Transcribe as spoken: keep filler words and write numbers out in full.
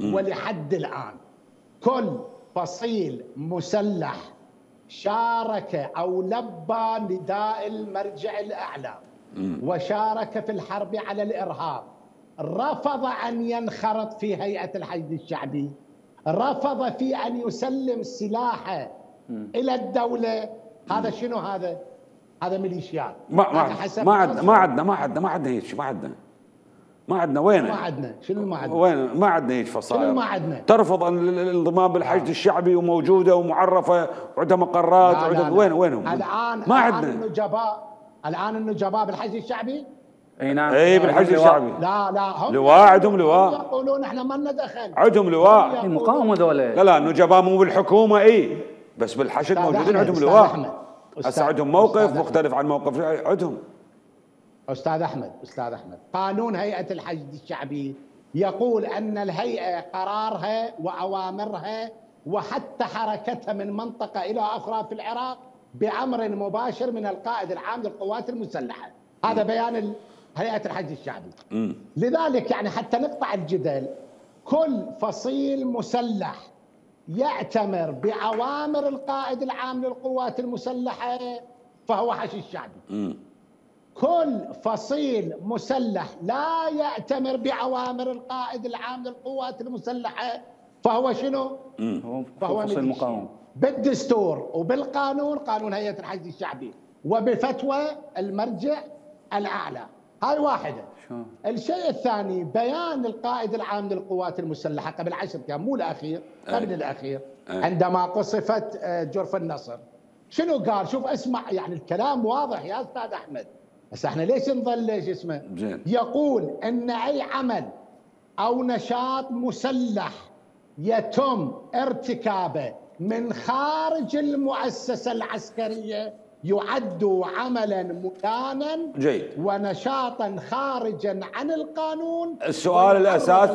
الداعش. ولحد الآن كل فصيل مسلح شارك أو لبى نداء المرجع الأعلى وشارك في الحرب على الإرهاب رفض أن ينخرط في هيئة الحشد الشعبي، رفض في أن يسلم سلاحه إلى الدولة. هذا شنو هذا؟ هذا ميليشيات. ما عندنا ما عندنا ما عندنا ما عندنا ما عندنا هيك ما عندنا ما عندنا وين؟ ما عندنا شنو ما عندنا؟ وين ما عندنا هيك فصائل؟ شنو ما عندنا؟ ترفض الانضمام بالحشد الشعبي وموجودة ومعرفة وعندها مقرات وعندها وين وينهم؟ الآن ما عندنا النجباء، الآن النجباء بالحشد الشعبي؟ اي نعم اي بالحشد الشعبي لا لا هم لواء عندهم لواء يقولون احنا ما لنا دخل عندهم لواء المقاومه ذولا لا لا النجباء مو بالحكومه اي بس بالحشد موجودين عندهم لواء هسه عندهم موقف مختلف عن موقف عندهم. استاذ احمد استاذ احمد قانون هيئه الحشد الشعبي يقول ان الهيئه قرارها واوامرها وحتى حركتها من منطقه الى اخرى في العراق بامر مباشر من القائد العام للقوات المسلحه. هذا بيان هيئة الحشد الشعبي. م. لذلك يعني حتى نقطع الجدل كل فصيل مسلح يأتمر بأوامر القائد العام للقوات المسلحة فهو حشد الشعبي. م. كل فصيل مسلح لا يأتمر بأوامر القائد العام للقوات المسلحة فهو شنو؟ م. فهو فصيل مقاوم بالدستور وبالقانون قانون هيئة الحشد الشعبي وبفتوى المرجع الأعلى. هاي واحدة. الشيء الثاني بيان القائد العام للقوات المسلحة قبل عشرة أيام مو الأخير قبل أي. الأخير أي. عندما قصفت جرف النصر شنو قال؟ شوف اسمع يعني الكلام واضح يا أستاذ أحمد بس احنا ليش نظل ليش اسمه جين. يقول إن أي عمل أو نشاط مسلح يتم ارتكابه من خارج المؤسسة العسكرية يعد عملا مكانا ونشاطا خارجا عن القانون. السؤال الاساسي